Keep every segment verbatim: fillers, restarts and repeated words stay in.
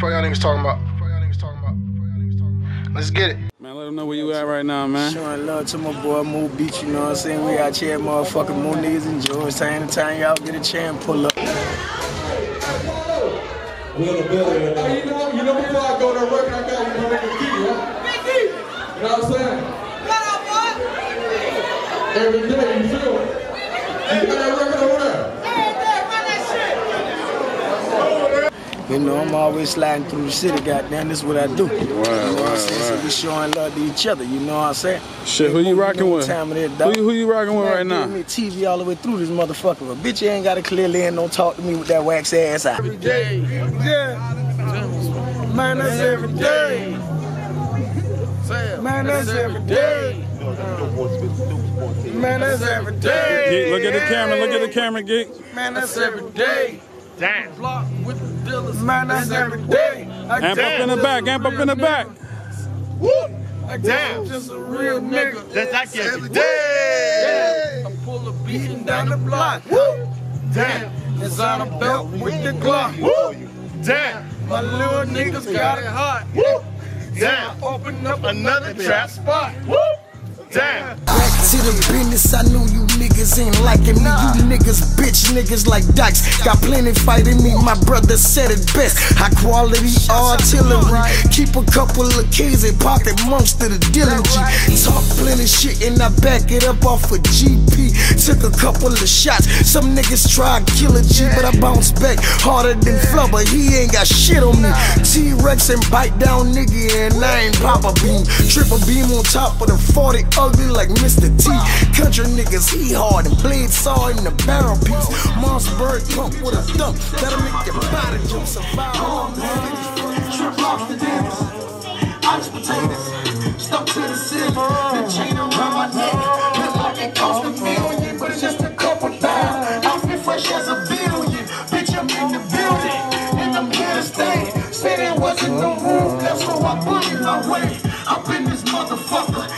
Fuck y'all niggas talking about. Fuck y'all niggas talking about. Fuck y'all niggas talking about. Let's get it. Man, let them know where you at right now, man. Showing love to my boy Moo Beach, you know what I'm saying? We out here, motherfucking Moo niggas in Georgetown. Time to time y'all get a chair and pull up. We on the building right now. You know, you know before I go there working, I got you know they can keep you, huh? You know what I'm saying? What up, boy? Every day you feel it. You got that record over there. You know, I'm always sliding through the city, goddamn, this is what I do. Wow, you know wow, what I'm saying? Wow. So we showing love to each other, you know what I'm saying? Shit, who you rocking with? Time of that, dog. Who, who you rocking with right now? Me T V all the way through this motherfucker, but bitch, you ain't got a clear lens, don't talk to me with that wax ass out. Every day, yeah. Man, that's every day. Man, that's every day. Man, that's every day. Look at the camera, look at the camera, geek. Man, that's every day. Damn. Block with the dealers. Man, that's every day. Amp up in the back, amp up in the back. Woo! Damn. Just a real nigga. That's like every day. I pull a beating down the block. Woo! Damn. It's on a belt with the Glock. Woo! Damn. My little niggas got it hot. Woo! Damn. Open up another trap spot. Woo! Damn. Back to the business, I knew you niggas ain't liking me. You niggas bitch niggas like Docs. Got plenty fighting me, my brother said it best. High quality artillery. Keep a couple of keys and pocket amongst the diligence. Talk plenty shit and I back it up off a G P. Took a couple of shots. Some niggas try to kill a G, but I bounce back harder than Flubber. He ain't got shit on me. T-Rex and bite down nigga, and I ain't Papa Beam. Triple beam on top of the forty. Ugly like Mister T. Country niggas, he hard and blade saw in the barrel piece. Mossberg pump with a thump that'll make your body jump. Survival. Trip off the dance. Ice potatoes. Stuck to the city. The chain around my neck. Look like it cost a million, but it's just a couple thousand. I feel fresh as a billion. Bitch, I'm in the building. And I'm here to stay. Said there wasn't no room. That's so I bullied my way. Up in this motherfucker.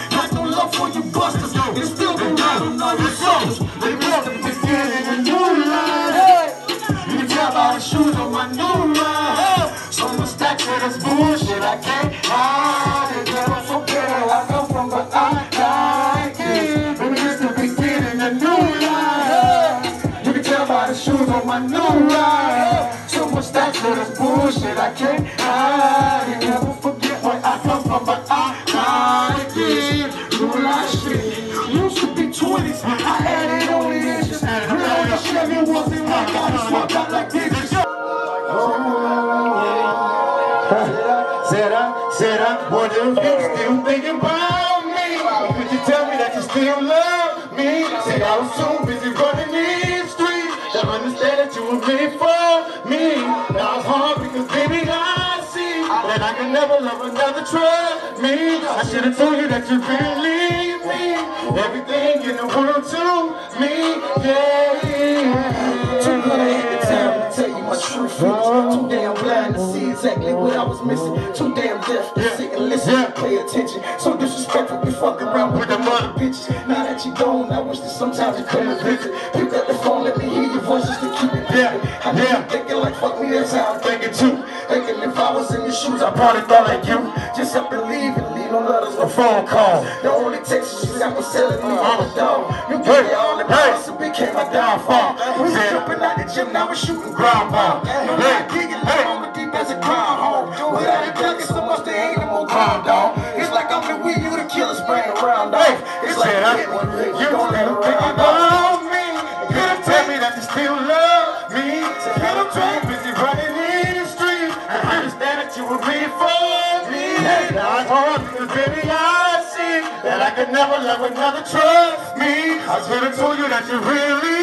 For you busters, it's still the rhythm of your souls. They must have been getting a new life. You can tell by the shoes on my new life. So much stacks of this bullshit, I can't hide it. Girl, it's okay, I come from where I like it. They must have been getting a new life. You can tell by the shoes on my new life. So much stacks of this bullshit, I can't hide it. Never forget where I come from, but I like it. Used to be twenties, I had it on the edges. Really Chevy wasn't my God, I swapped out like bitches. Said I, said I, wonder if you still thinking about me. Would you tell me that you still love me? Said I was so busy running these streets. I understand that you were made for me. Now it's hard because baby I see that I can never love another, trust me. I should have told you that you really. Everything in the world to me, yeah, yeah. Too good I had the time to tell you my true feelings. Too damn blind to see exactly what I was missing. Too damn deaf to sit and listen and pay attention. So disrespectful, you fuck around with them other bitches. Now that you gone, I wish that sometimes you couldn't visit. Pick up the phone, let me hear your voice just to keep it busy. I know you thinking like fuck me, that's how I'm thinking too. Thinking if I was in your shoes, I probably thought like you. Just up and leave and leave no letters, no phone calls. The only text you got was selling me on a dog. You gave me all the price, it became my downfall. We was jumping out the gym, now we're shooting ground ball. No not giggling, I'm on the deep as a groundhog. Without a duck, it's so much there ain't no more ground, dog. It's like I'm the weed, you the killer spraying around, dog. It's like that one, you don't ever think about me. You don't tell me that you still love me. You don't try busy running in the street. I understand that you were made for me. Now it's hard because baby I see that I could never love another, trust me. I should have told you that you really